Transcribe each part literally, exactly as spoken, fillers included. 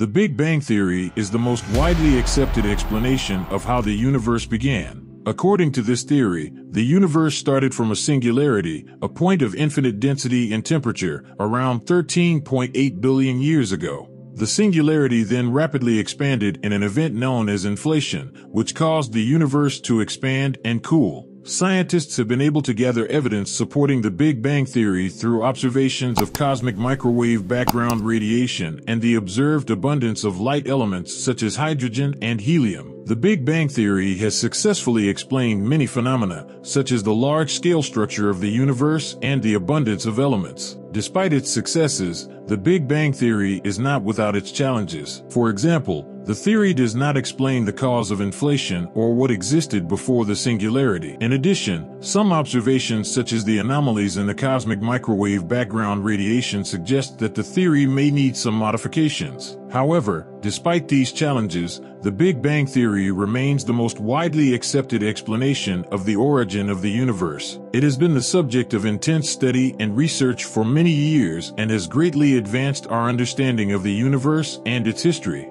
The Big Bang Theory is the most widely accepted explanation of how the universe began. According to this theory, the universe started from a singularity, a point of infinite density and temperature, around thirteen point eight billion years ago. The singularity then rapidly expanded in an event known as inflation, which caused the universe to expand and cool. Scientists have been able to gather evidence supporting the Big Bang Theory through observations of cosmic microwave background radiation and the observed abundance of light elements such as hydrogen and helium. The Big Bang Theory has successfully explained many phenomena, such as the large-scale structure of the universe and the abundance of elements. Despite its successes, the Big Bang Theory is not without its challenges. For example, the theory does not explain the cause of inflation or what existed before the singularity. In addition, some observations such as the anomalies in the cosmic microwave background radiation suggest that the theory may need some modifications. However, despite these challenges, the Big Bang Theory remains the most widely accepted explanation of the origin of the universe. It has been the subject of intense study and research for many years and has greatly advanced our understanding of the universe and its history.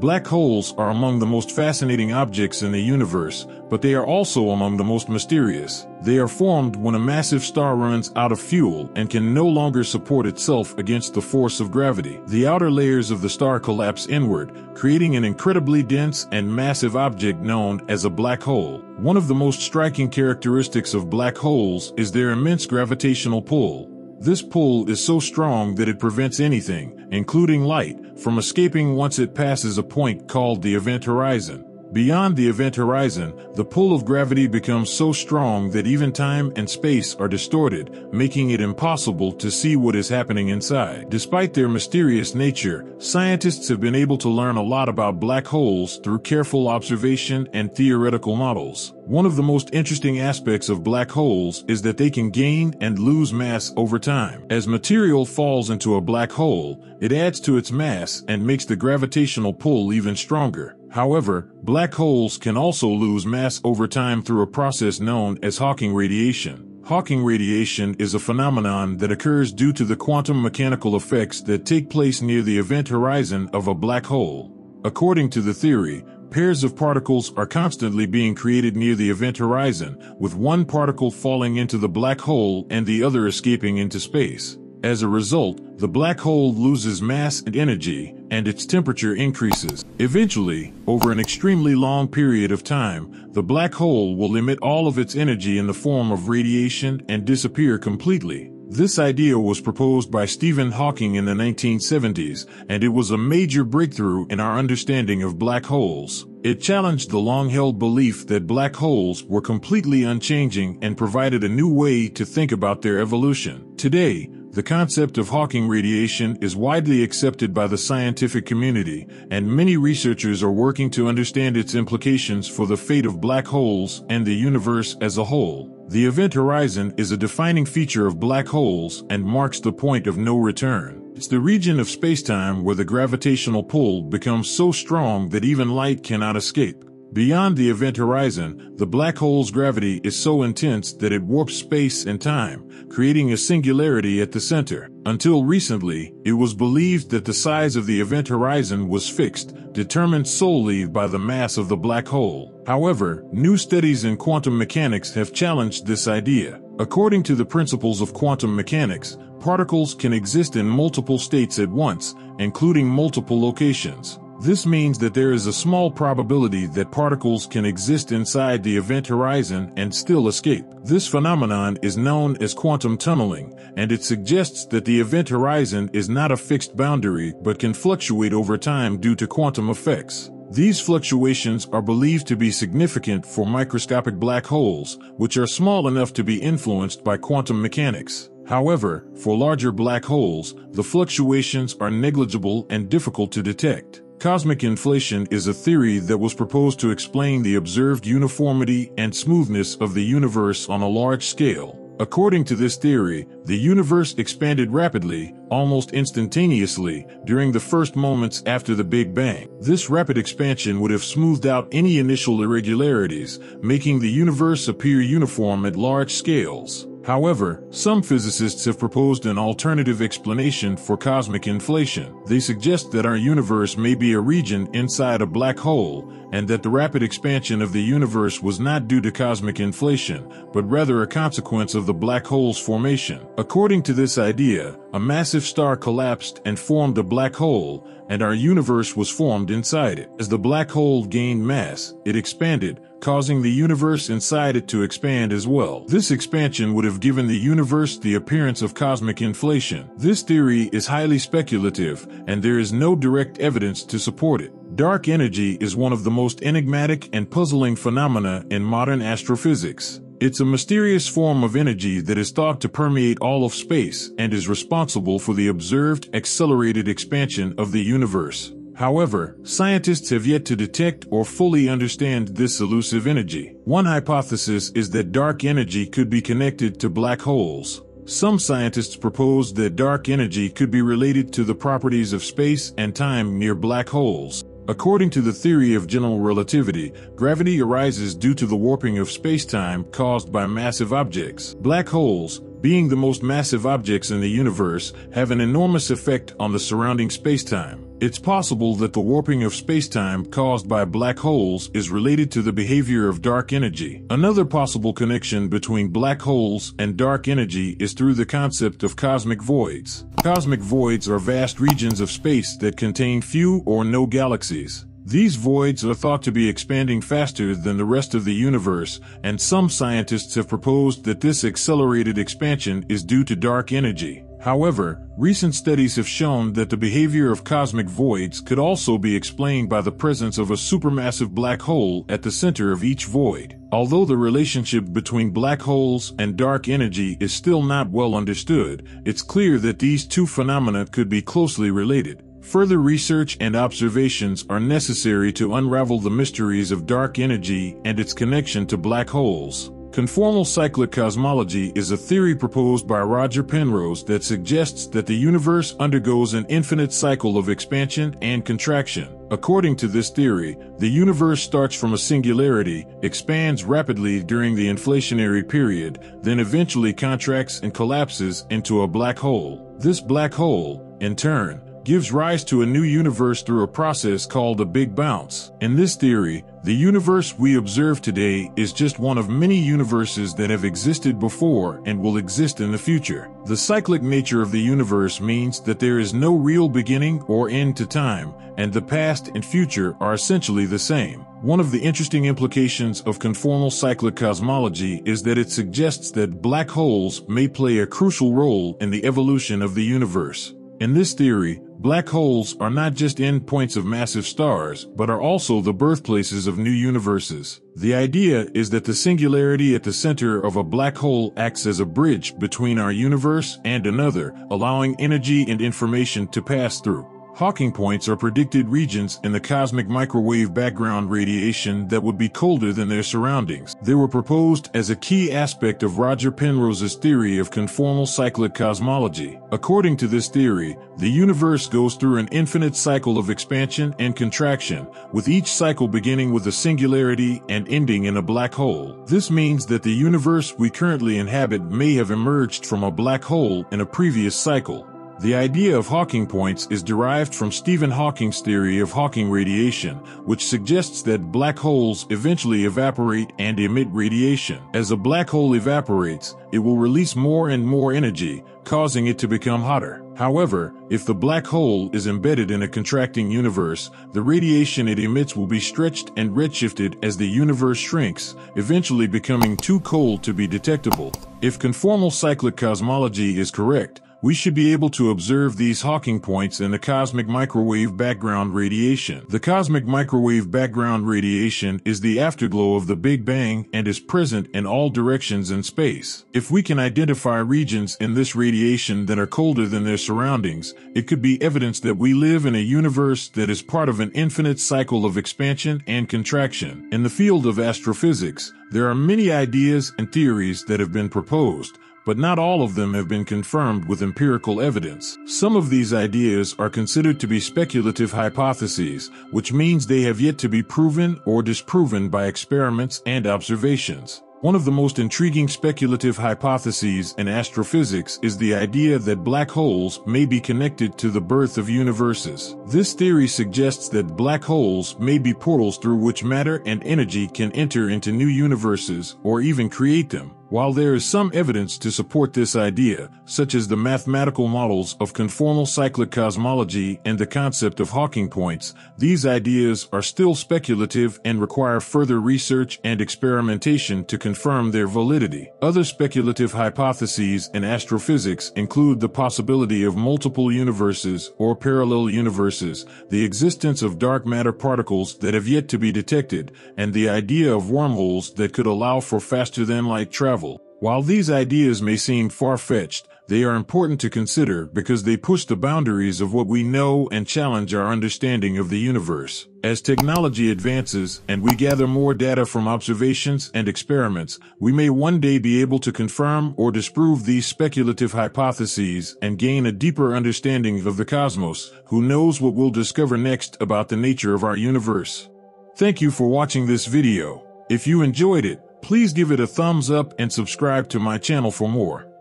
Black holes are among the most fascinating objects in the universe, but they are also among the most mysterious. They are formed when a massive star runs out of fuel and can no longer support itself against the force of gravity. The outer layers of the star collapse inward, creating an incredibly dense and massive object known as a black hole. One of the most striking characteristics of black holes is their immense gravitational pull. This pull is so strong that it prevents anything, including light, from escaping once it passes a point called the event horizon. Beyond the event horizon, the pull of gravity becomes so strong that even time and space are distorted, making it impossible to see what is happening inside. Despite their mysterious nature, scientists have been able to learn a lot about black holes through careful observation and theoretical models. One of the most interesting aspects of black holes is that they can gain and lose mass over time. As material falls into a black hole, it adds to its mass and makes the gravitational pull even stronger. However, black holes can also lose mass over time through a process known as Hawking radiation. Hawking radiation is a phenomenon that occurs due to the quantum mechanical effects that take place near the event horizon of a black hole. According to the theory, pairs of particles are constantly being created near the event horizon, with one particle falling into the black hole and the other escaping into space. As a result, the black hole loses mass and energy, and its temperature increases. Eventually, over an extremely long period of time, the black hole will emit all of its energy in the form of radiation and disappear completely. This idea was proposed by Stephen Hawking in the nineteen seventies, and it was a major breakthrough in our understanding of black holes. It challenged the long-held belief that black holes were completely unchanging and provided a new way to think about their evolution. Today, the concept of Hawking radiation is widely accepted by the scientific community, and many researchers are working to understand its implications for the fate of black holes and the universe as a whole. The event horizon is a defining feature of black holes and marks the point of no return. It's the region of spacetime where the gravitational pull becomes so strong that even light cannot escape. Beyond the event horizon, the black hole's gravity is so intense that it warps space and time, creating a singularity at the center. Until recently, it was believed that the size of the event horizon was fixed, determined solely by the mass of the black hole. However, new studies in quantum mechanics have challenged this idea. According to the principles of quantum mechanics, particles can exist in multiple states at once, including multiple locations. This means that there is a small probability that particles can exist inside the event horizon and still escape. This phenomenon is known as quantum tunneling, and it suggests that the event horizon is not a fixed boundary but can fluctuate over time due to quantum effects. These fluctuations are believed to be significant for microscopic black holes, which are small enough to be influenced by quantum mechanics. However, for larger black holes, the fluctuations are negligible and difficult to detect. Cosmic inflation is a theory that was proposed to explain the observed uniformity and smoothness of the universe on a large scale. According to this theory, the universe expanded rapidly, almost instantaneously, during the first moments after the Big Bang. This rapid expansion would have smoothed out any initial irregularities, making the universe appear uniform at large scales. However, some physicists have proposed an alternative explanation for cosmic inflation. They suggest that our universe may be a region inside a black hole, and that the rapid expansion of the universe was not due to cosmic inflation, but rather a consequence of the black hole's formation. According to this idea, a massive star collapsed and formed a black hole, and our universe was formed inside it. As the black hole gained mass, it expanded, causing the universe inside it to expand as well. This expansion would have given the universe the appearance of cosmic inflation. This theory is highly speculative, and there is no direct evidence to support it. Dark energy is one of the most enigmatic and puzzling phenomena in modern astrophysics. It's a mysterious form of energy that is thought to permeate all of space and is responsible for the observed accelerated expansion of the universe. However, scientists have yet to detect or fully understand this elusive energy. One hypothesis is that dark energy could be connected to black holes. Some scientists propose that dark energy could be related to the properties of space and time near black holes. According to the theory of general relativity, gravity arises due to the warping of space-time caused by massive objects. Black holes, being the most massive objects in the universe, have an enormous effect on the surrounding space-time. It's possible that the warping of space-time caused by black holes is related to the behavior of dark energy. Another possible connection between black holes and dark energy is through the concept of cosmic voids. Cosmic voids are vast regions of space that contain few or no galaxies. These voids are thought to be expanding faster than the rest of the universe, and some scientists have proposed that this accelerated expansion is due to dark energy. However, recent studies have shown that the behavior of cosmic voids could also be explained by the presence of a supermassive black hole at the center of each void. Although the relationship between black holes and dark energy is still not well understood, it's clear that these two phenomena could be closely related. Further research and observations are necessary to unravel the mysteries of dark energy and its connection to black holes. Conformal cyclic cosmology is a theory proposed by Roger Penrose that suggests that the universe undergoes an infinite cycle of expansion and contraction. According to this theory, the universe starts from a singularity, expands rapidly during the inflationary period, then eventually contracts and collapses into a black hole. This black hole, in turn, gives rise to a new universe through a process called a big bounce. In this theory, the universe we observe today is just one of many universes that have existed before and will exist in the future. The cyclic nature of the universe means that there is no real beginning or end to time, and the past and future are essentially the same. One of the interesting implications of conformal cyclic cosmology is that it suggests that black holes may play a crucial role in the evolution of the universe. In this theory, black holes are not just endpoints of massive stars, but are also the birthplaces of new universes. The idea is that the singularity at the center of a black hole acts as a bridge between our universe and another, allowing energy and information to pass through. Hawking points are predicted regions in the cosmic microwave background radiation that would be colder than their surroundings. They were proposed as a key aspect of Roger Penrose's theory of conformal cyclic cosmology. According to this theory, the universe goes through an infinite cycle of expansion and contraction, with each cycle beginning with a singularity and ending in a black hole. This means that the universe we currently inhabit may have emerged from a black hole in a previous cycle. The idea of Hawking points is derived from Stephen Hawking's theory of Hawking radiation, which suggests that black holes eventually evaporate and emit radiation. As a black hole evaporates, it will release more and more energy, causing it to become hotter. However, if the black hole is embedded in a contracting universe, the radiation it emits will be stretched and redshifted as the universe shrinks, eventually becoming too cold to be detectable. If conformal cyclic cosmology is correct, we should be able to observe these Hawking points in the cosmic microwave background radiation. The cosmic microwave background radiation is the afterglow of the Big Bang and is present in all directions in space. If we can identify regions in this radiation that are colder than their surroundings, it could be evidence that we live in a universe that is part of an infinite cycle of expansion and contraction. In the field of astrophysics, there are many ideas and theories that have been proposed, but not all of them have been confirmed with empirical evidence. Some of these ideas are considered to be speculative hypotheses, which means they have yet to be proven or disproven by experiments and observations. One of the most intriguing speculative hypotheses in astrophysics is the idea that black holes may be connected to the birth of universes. This theory suggests that black holes may be portals through which matter and energy can enter into new universes or even create them. While there is some evidence to support this idea, such as the mathematical models of conformal cyclic cosmology and the concept of Hawking points, these ideas are still speculative and require further research and experimentation to confirm their validity. Other speculative hypotheses in astrophysics include the possibility of multiple universes or parallel universes, the existence of dark matter particles that have yet to be detected, and the idea of wormholes that could allow for faster-than-light travel. While these ideas may seem far-fetched, they are important to consider because they push the boundaries of what we know and challenge our understanding of the universe. As technology advances and we gather more data from observations and experiments, we may one day be able to confirm or disprove these speculative hypotheses and gain a deeper understanding of the cosmos. Who knows what we'll discover next about the nature of our universe? Thank you for watching this video. If you enjoyed it, please give it a thumbs up and subscribe to my channel for more.